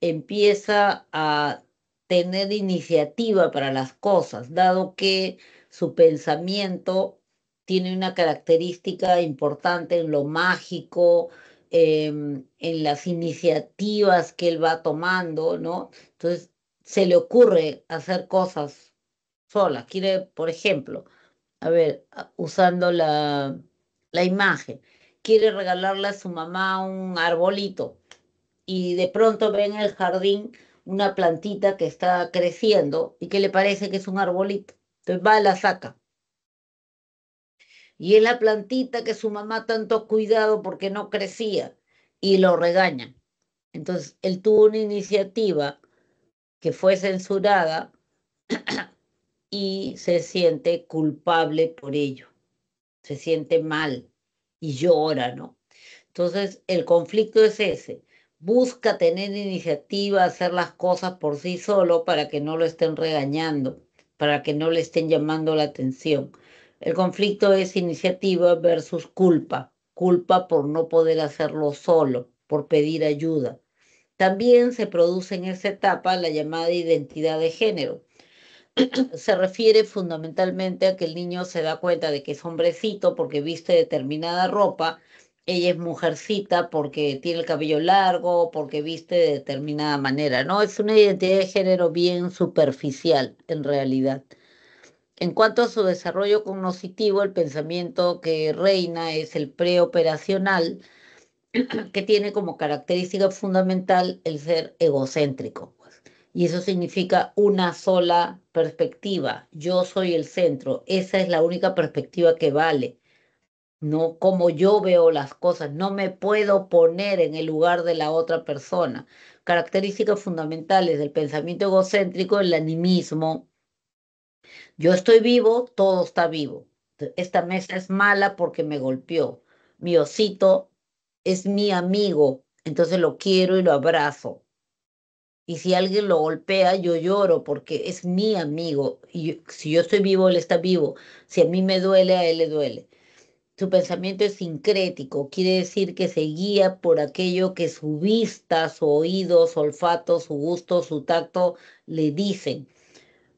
empieza a tener iniciativa para las cosas, dado que su pensamiento tiene una característica importante en lo mágico, eh, en las iniciativas que él va tomando, ¿no? Entonces, se le ocurre hacer cosas solas. Quiere, por ejemplo, a ver, usando la, la imagen, quiere regalarle a su mamá un arbolito y de pronto ve en el jardín una plantita que está creciendo y que le parece que es un arbolito. Entonces va y la saca. Y es la plantita que su mamá tanto ha cuidado porque no crecía y lo regaña. Entonces él tuvo una iniciativa que fue censurada y se siente culpable por ello. Se siente mal y llora, ¿no? Entonces el conflicto es ese. Busca tener iniciativa, hacer las cosas por sí solo para que no lo estén regañando, para que no le estén llamando la atención. El conflicto es iniciativa versus culpa. Culpa por no poder hacerlo solo, por pedir ayuda. También se produce en esa etapa la llamada identidad de género. Se refiere fundamentalmente a que el niño se da cuenta de que es hombrecito porque viste determinada ropa, ella es mujercita porque tiene el cabello largo, porque viste de determinada manera, ¿no? Es una identidad de género bien superficial, en realidad. En cuanto a su desarrollo cognitivo, el pensamiento que reina es el preoperacional, que tiene como característica fundamental el ser egocéntrico. Y eso significa una sola perspectiva. Yo soy el centro. Esa es la única perspectiva que vale. No como yo veo las cosas. No me puedo poner en el lugar de la otra persona. Características fundamentales del pensamiento egocéntrico, el animismo. Yo estoy vivo, todo está vivo. Esta mesa es mala porque me golpeó. Mi osito es mi amigo, entonces lo quiero y lo abrazo. Y si alguien lo golpea, yo lloro porque es mi amigo. Y yo, si yo estoy vivo, él está vivo. Si a mí me duele, a él le duele. Su pensamiento es sincrético, quiere decir que se guía por aquello que su vista, su oído, su olfato, su gusto, su tacto le dicen.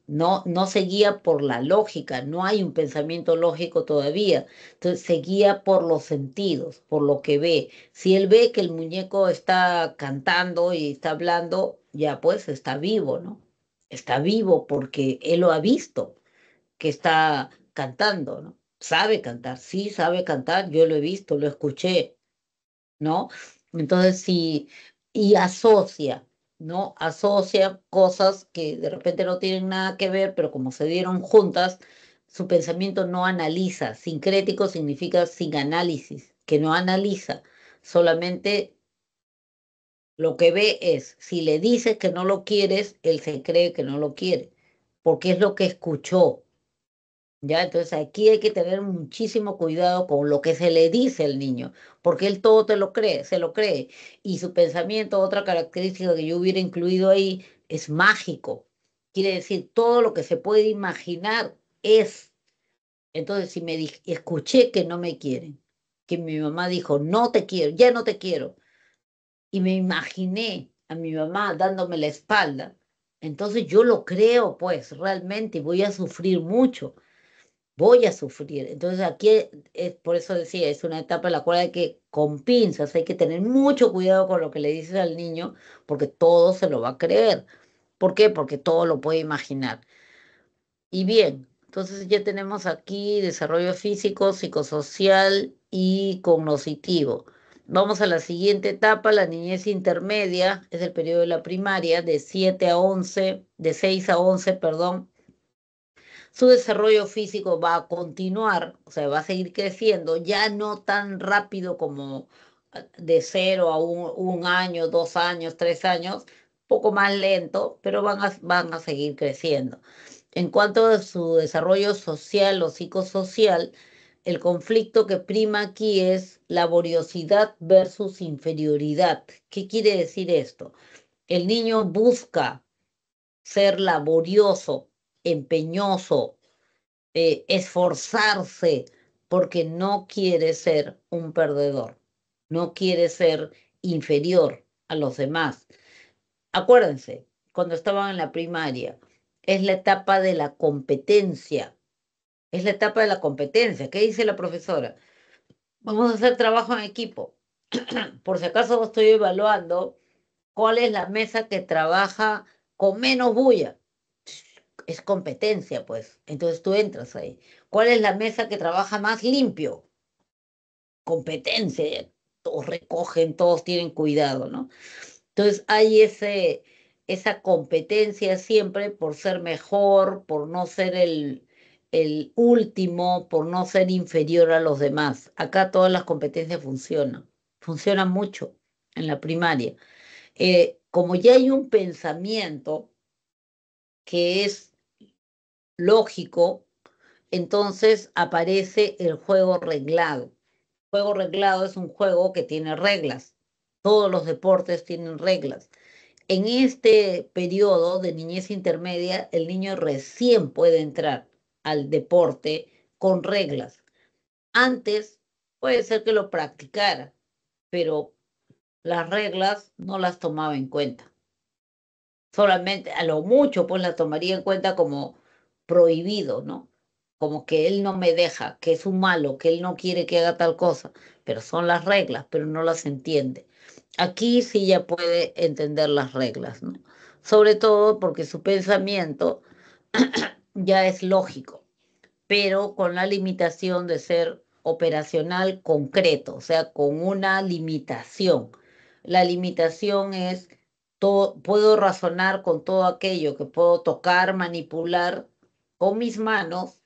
No, no se guía por la lógica, no hay un pensamiento lógico todavía. Entonces se guía por los sentidos, por lo que ve. Si él ve que el muñeco está cantando y está hablando, ya pues está vivo, ¿no? Está vivo porque él lo ha visto, que está cantando, ¿no? Sabe cantar, sí, sabe cantar, yo lo he visto, lo escuché, ¿no? Entonces sí, y asocia. ¿No? Asocia cosas que de repente no tienen nada que ver, pero como se dieron juntas, su pensamiento no analiza. Sincrético significa sin análisis, que no analiza. Solamente lo que ve es, si le dices que no lo quieres, él se cree que no lo quiere, porque es lo que escuchó. ¿Ya? Entonces aquí hay que tener muchísimo cuidado con lo que se le dice al niño, porque él todo te lo cree, se lo cree. Y su pensamiento, otra característica que yo hubiera incluido ahí, es mágico. Quiere decir, todo lo que se puede imaginar es. Entonces, si me dije, escuché que no me quieren, que mi mamá dijo, no te quiero, ya no te quiero, y me imaginé a mi mamá dándome la espalda, entonces yo lo creo, pues, realmente, voy a sufrir mucho, voy a sufrir. Entonces, aquí, es, por eso decía, es una etapa en la cual hay que, con pinzas, hay que tener mucho cuidado con lo que le dices al niño, porque todo se lo va a creer. ¿Por qué? Porque todo lo puede imaginar. Y bien, entonces ya tenemos aquí desarrollo físico, psicosocial y cognitivo. Vamos a la siguiente etapa, la niñez intermedia, es el periodo de la primaria, de siete a once, de seis a once, perdón. Su desarrollo físico va a continuar, o sea, va a seguir creciendo, ya no tan rápido como de cero a un, un año, dos años, tres años, poco más lento, pero van a, van a seguir creciendo. En cuanto a su desarrollo social o psicosocial, el conflicto que prima aquí es laboriosidad versus inferioridad. ¿Qué quiere decir esto? El niño busca ser laborioso, empeñoso, eh, esforzarse, porque no quiere ser un perdedor, no quiere ser inferior a los demás. Acuérdense, cuando estaban en la primaria, es la etapa de la competencia. Es la etapa de la competencia. ¿Qué dice la profesora? Vamos a hacer trabajo en equipo. Por si acaso estoy evaluando cuál es la mesa que trabaja con menos bulla. Es competencia, pues. Entonces tú entras ahí. ¿Cuál es la mesa que trabaja más limpio? Competencia. Todos recogen, todos tienen cuidado, ¿no? Entonces hay ese, esa competencia siempre por ser mejor, por no ser el... el último, por no ser inferior a los demás. Acá todas las competencias funcionan, funcionan mucho en la primaria. Eh, como ya hay un pensamiento que es lógico, entonces aparece el juego reglado. El juego reglado es un juego que tiene reglas. Todos los deportes tienen reglas. En este periodo de niñez intermedia, el niño recién puede entrar al deporte con reglas. Antes puede ser que lo practicara, pero las reglas no las tomaba en cuenta. Solamente, a lo mucho, pues las tomaría en cuenta como prohibido, ¿no? Como que él no me deja, que es un malo, que él no quiere que haga tal cosa. Pero son las reglas, pero no las entiende. Aquí sí ya puede entender las reglas, ¿no? Sobre todo porque su pensamiento ya es lógico, pero con la limitación de ser operacional concreto, o sea, con una limitación. La limitación es, todo, puedo razonar con todo aquello que puedo tocar, manipular con mis manos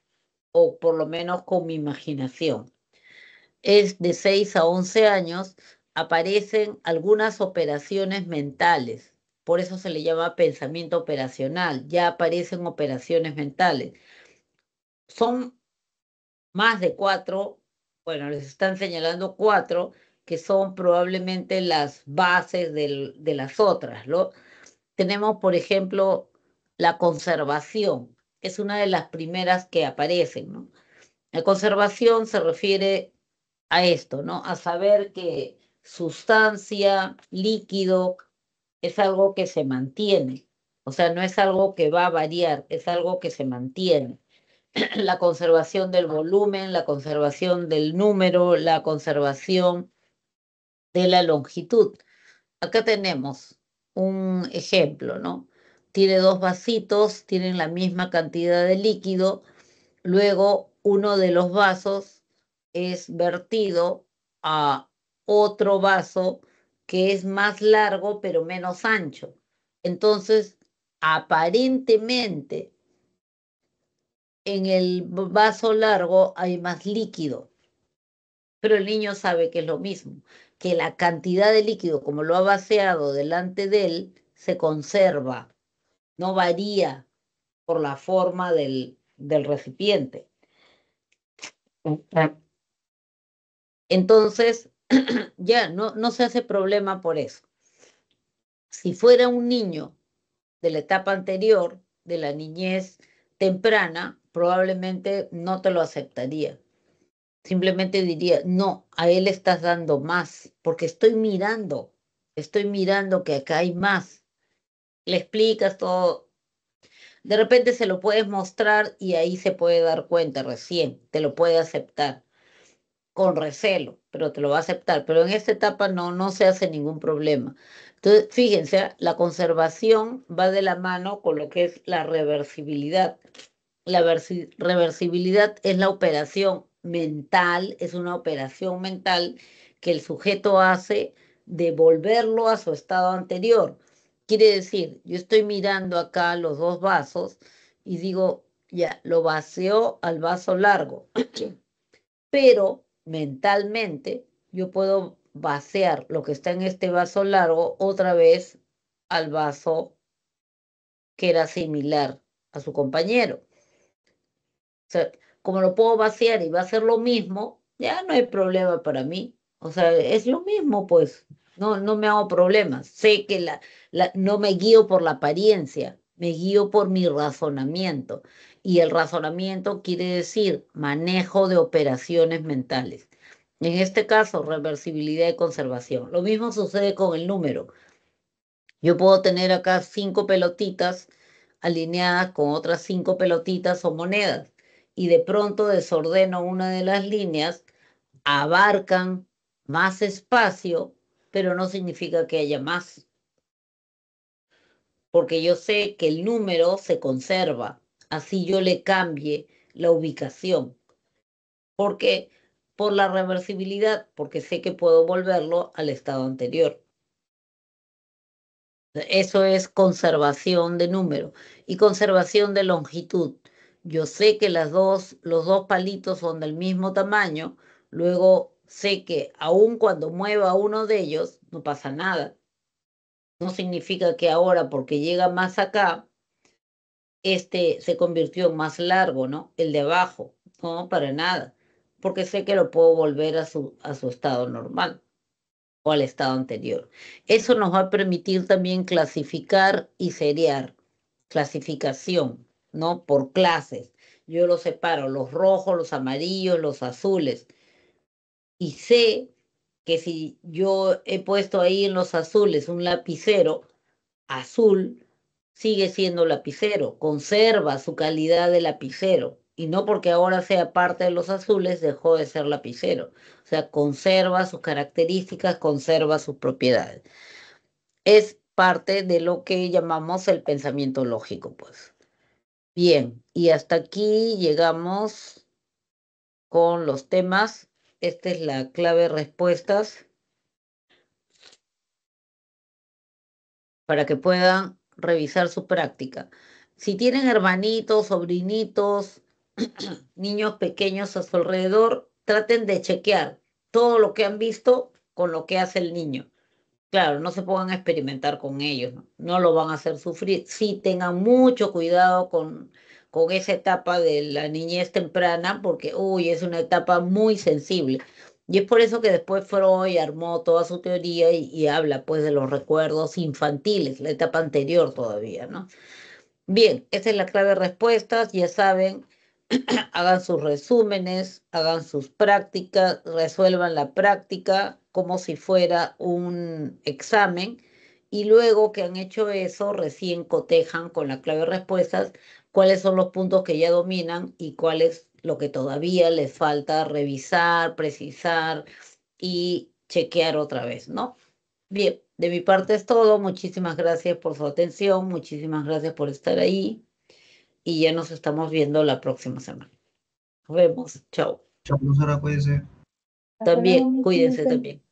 o por lo menos con mi imaginación. Es de seis a once años, aparecen algunas operaciones mentales. Por eso se le llama pensamiento operacional. Ya aparecen operaciones mentales. Son más de cuatro, bueno, les están señalando cuatro, que son probablemente las bases del, de las otras, ¿no? Tenemos, por ejemplo, la conservación. Es una de las primeras que aparecen, ¿no? La conservación se refiere a esto, ¿no? A saber que sustancia, líquido, es algo que se mantiene, o sea, no es algo que va a variar, es algo que se mantiene. La conservación del volumen, la conservación del número, la conservación de la longitud. Acá tenemos un ejemplo, ¿no? Tiene dos vasitos, tienen la misma cantidad de líquido, luego uno de los vasos es vertido a otro vaso que es más largo pero menos ancho. Entonces, aparentemente, en el vaso largo hay más líquido. Pero el niño sabe que es lo mismo, que la cantidad de líquido, como lo ha vaciado delante de él, se conserva, no varía por la forma del, del recipiente. Entonces, ya, no, no se hace problema por eso. Si fuera un niño de la etapa anterior, de la niñez temprana, probablemente no te lo aceptaría. Simplemente diría, no, a él estás dando más, porque estoy mirando, estoy mirando que acá hay más. Le explicas todo. De repente se lo puedes mostrar y ahí se puede dar cuenta recién, te lo puede aceptar con recelo, pero te lo va a aceptar. Pero en esta etapa no, no se hace ningún problema. Entonces, fíjense, la conservación va de la mano con lo que es la reversibilidad. La reversibilidad es la operación mental, es una operación mental que el sujeto hace de volverlo a su estado anterior. Quiere decir, yo estoy mirando acá los dos vasos y digo, ya, lo vacío al vaso largo. Pero mentalmente yo puedo vaciar lo que está en este vaso largo otra vez al vaso que era similar a su compañero. O sea, como lo puedo vaciar y va a ser lo mismo, ya no hay problema para mí. O sea, es lo mismo, pues. No, no me hago problemas. Sé que la, la, no me guío por la apariencia, me guío por mi razonamiento. Y el razonamiento quiere decir manejo de operaciones mentales. En este caso, reversibilidad y conservación. Lo mismo sucede con el número. Yo puedo tener acá cinco pelotitas alineadas con otras cinco pelotitas o monedas. Y de pronto desordeno una de las líneas, abarcan más espacio, pero no significa que haya más. Porque yo sé que el número se conserva, así yo le cambie la ubicación. ¿Por qué? Por la reversibilidad, porque sé que puedo volverlo al estado anterior. Eso es conservación de número y conservación de longitud. Yo sé que las dos, los dos palitos son del mismo tamaño, luego sé que aun cuando mueva uno de ellos, no pasa nada. No significa que ahora, porque llega más acá, este se convirtió en más largo, ¿no? El de abajo, no, para nada. Porque sé que lo puedo volver a su, a su estado normal o al estado anterior. Eso nos va a permitir también clasificar y seriar. Clasificación, ¿no? Por clases. Yo los separo, los rojos, los amarillos, los azules. Y sé que si yo he puesto ahí en los azules un lapicero, azul sigue siendo lapicero, conserva su calidad de lapicero. Y no porque ahora sea parte de los azules, dejó de ser lapicero. O sea, conserva sus características, conserva sus propiedades. Es parte de lo que llamamos el pensamiento lógico, pues. Bien, y hasta aquí llegamos con los temas. Esta es la clave respuestas para que puedan revisar su práctica. Si tienen hermanitos, sobrinitos, niños pequeños a su alrededor, traten de chequear todo lo que han visto con lo que hace el niño. Claro, no se pongan a experimentar con ellos, no, no lo van a hacer sufrir. Sí, tengan mucho cuidado con... con esa etapa de la niñez temprana, porque uy, es una etapa muy sensible. Y es por eso que después Freud armó toda su teoría y, y habla pues de los recuerdos infantiles, la etapa anterior todavía, ¿no? Bien, esa es la clave de respuestas, ya saben, hagan sus resúmenes, hagan sus prácticas, resuelvan la práctica como si fuera un examen, y luego que han hecho eso, recién cotejan con la clave de respuestas cuáles son los puntos que ya dominan y cuál es lo que todavía les falta revisar, precisar y chequear otra vez, ¿no? Bien, de mi parte es todo. Muchísimas gracias por su atención, muchísimas gracias por estar ahí y ya nos estamos viendo la próxima semana. Nos vemos. Chao. Chao, profesora, cuídense. También, luego, cuídense también.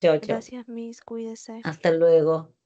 Chao, chao. Gracias, Miss, cuídense. Hasta luego.